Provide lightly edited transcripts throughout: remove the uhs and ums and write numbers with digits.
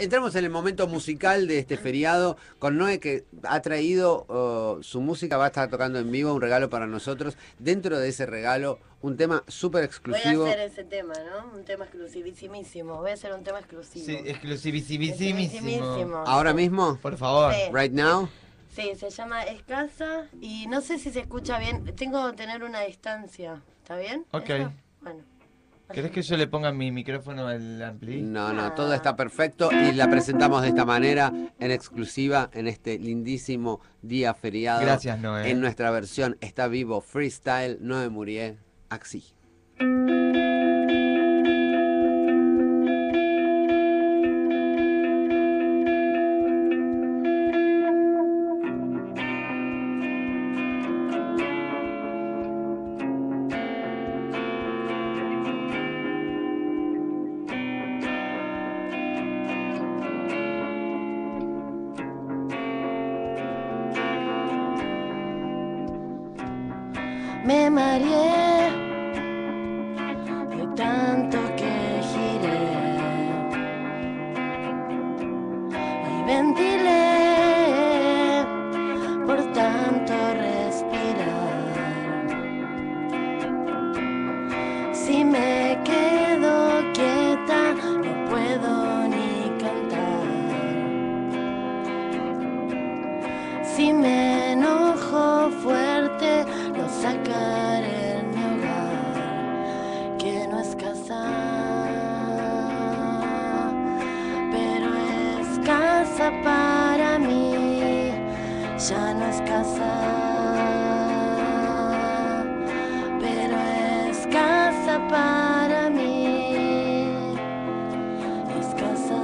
Entramos en el momento musical de este feriado con Noe, que ha traído su música, va a estar tocando en vivo, un regalo para nosotros. Dentro de ese regalo, un tema súper exclusivo. Voy a hacer ese tema, ¿no? Un tema exclusivísimo. Voy a hacer un tema exclusivo. Sí, exclusivísimo. ¿Ahora mismo? Por favor. Sí. Right now. Sí, se llama Escasa y no sé si se escucha bien. Tengo que tener una distancia. ¿Está bien? Ok. ¿Eso? Bueno. ¿Querés que yo le ponga mi micrófono al ampli? No, no, todo está perfecto y la presentamos de esta manera, en exclusiva, en este lindísimo día feriado. Gracias, Noé. En nuestra versión Está Vivo Freestyle, Noé Mourier, Axi. Me mareé de tanto que giré y ventilé por tanto respirar. Si me quedo quieta no puedo ni cantar. Si me enojo fuerte lo sacaré en mi hogar, que no es casa, pero es casa para mí, ya no es casa, pero es casa para mí, es casa.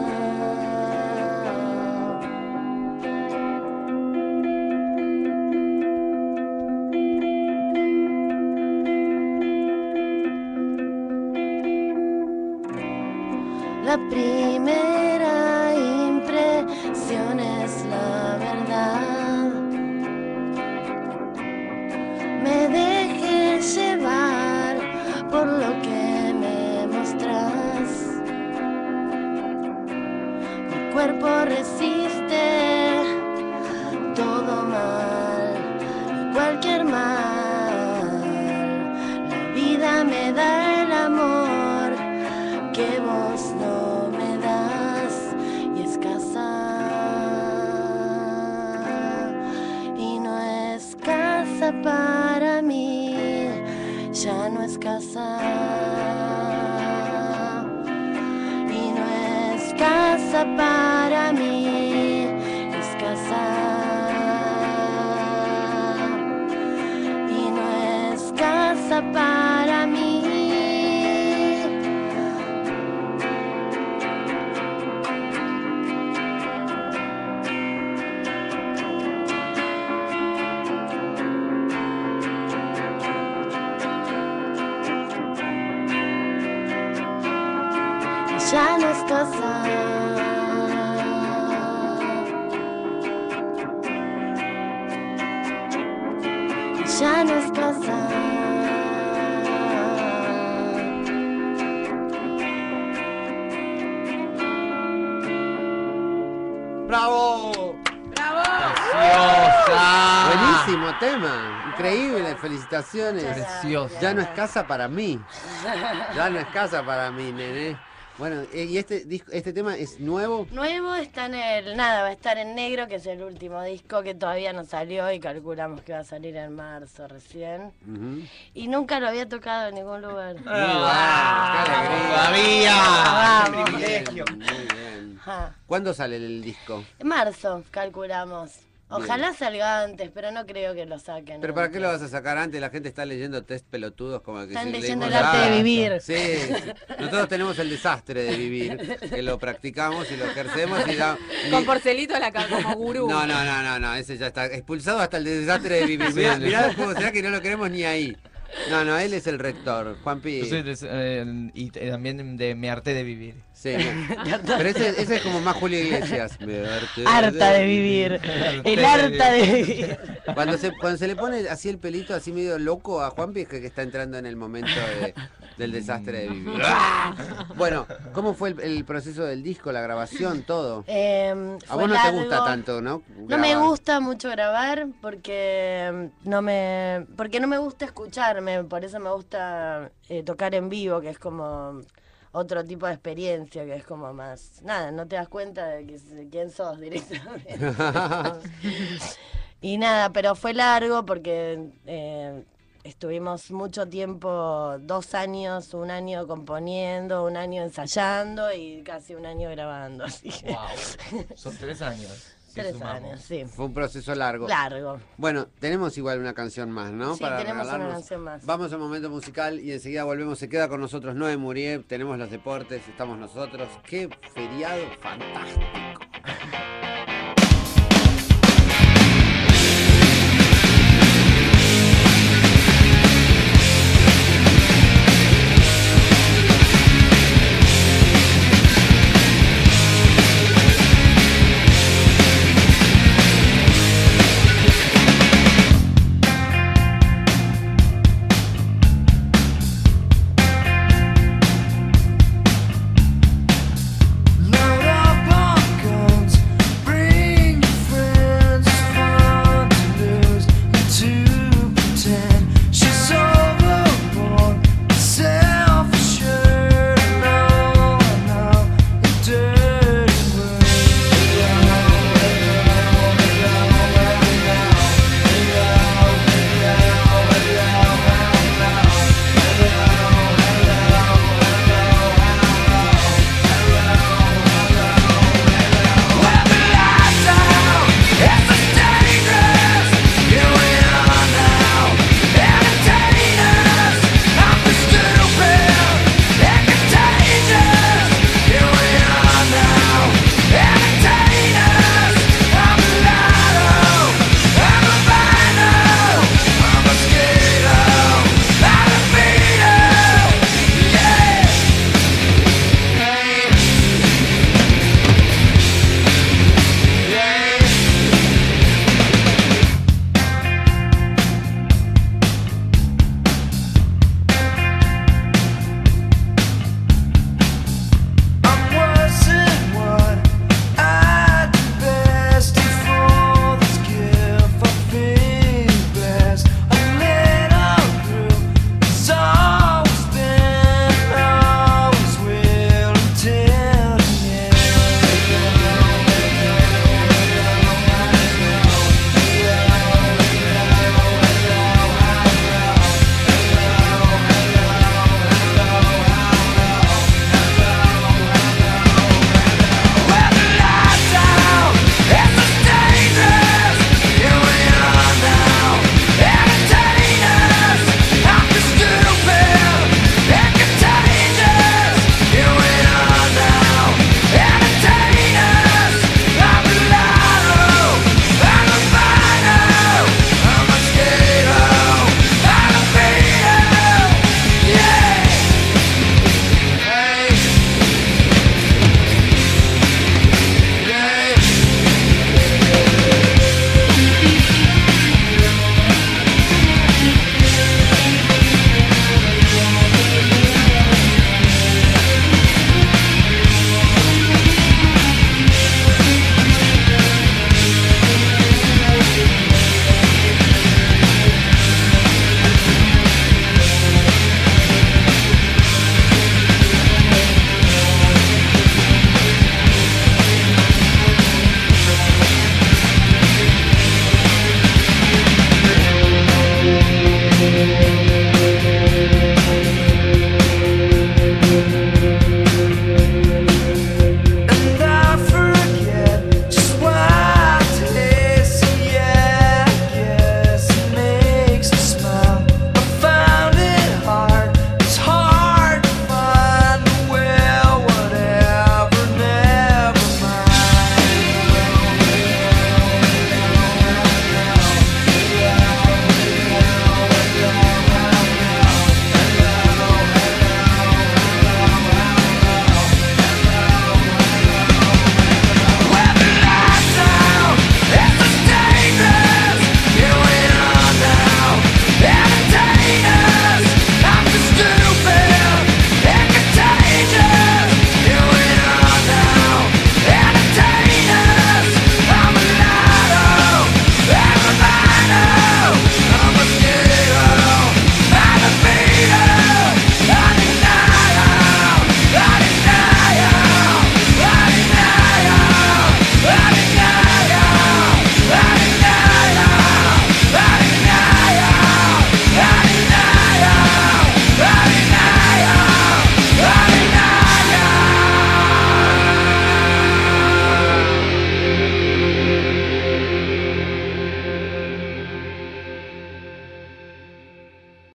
La primera impresión es la verdad. Me dejé llevar por lo que me mostrás. Mi cuerpo resiste todo mal, cualquier mal. La vida me da el amor que vos no. Para mí ya no es casa y no es casa para mí, es casa y no es casa para mí. Ya no es casa, ya no es casa, bravo, bravo, preciosa, buenísimo tema. Increíble, felicitaciones. Preciosa. Ya no es casa para mí. Ya no es casa para mí, nene. Bueno, ¿y este tema es nuevo? Nuevo, está en el... Nada, va a estar en Negro, que es el último disco que todavía no salió y calculamos que va a salir en marzo recién. Y nunca lo había tocado en ningún lugar. ¡Wow! ¡Qué alegría! ¡Qué privilegio! Muy bien. ¿Cuándo sale el disco? En marzo, calculamos. Ojalá salga antes, pero no creo que lo saquen. ¿Pero para qué lo vas a sacar antes? La gente está leyendo test pelotudos como que... Están leyendo el arte de vivir. Sí, sí, nosotros tenemos el desastre de vivir, que lo practicamos y lo ejercemos y ya... Con Porcelito a la cara como gurú. No, ese ya está expulsado hasta el desastre de vivir. Mirá cómo será que no lo queremos ni ahí. No, él es el rector, Juanpi. Yo soy y también de mi arte de vivir. Sí, pero ese es como más Julio Iglesias. Harta de vivir, el harta de vivir. Cuando se le pone así el pelito, así medio loco a Juanpi, es que está entrando en el momento de... del desastre de Vivi. Bueno, ¿cómo fue el proceso del disco, la grabación, todo? A vos no te gusta tanto, ¿no? Grabar. No me gusta mucho grabar porque no me gusta escucharme, por eso me gusta tocar en vivo, que es como otro tipo de experiencia, que es como más... Nada, no te das cuenta de quién sos directamente. Y nada, pero fue largo porque estuvimos mucho tiempo, 2 años, 1 año componiendo, 1 año ensayando y casi 1 año grabando. Así que... Wow. Son 3 años. Si 3 años, sí. Fue un proceso largo. Largo. Bueno, tenemos igual una canción más, ¿no? Sí, para tenemos una canción más. Vamos a un momento musical y enseguida volvemos. Se queda con nosotros Noelia Mourier, tenemos los deportes, estamos nosotros. ¡Qué feriado fantástico!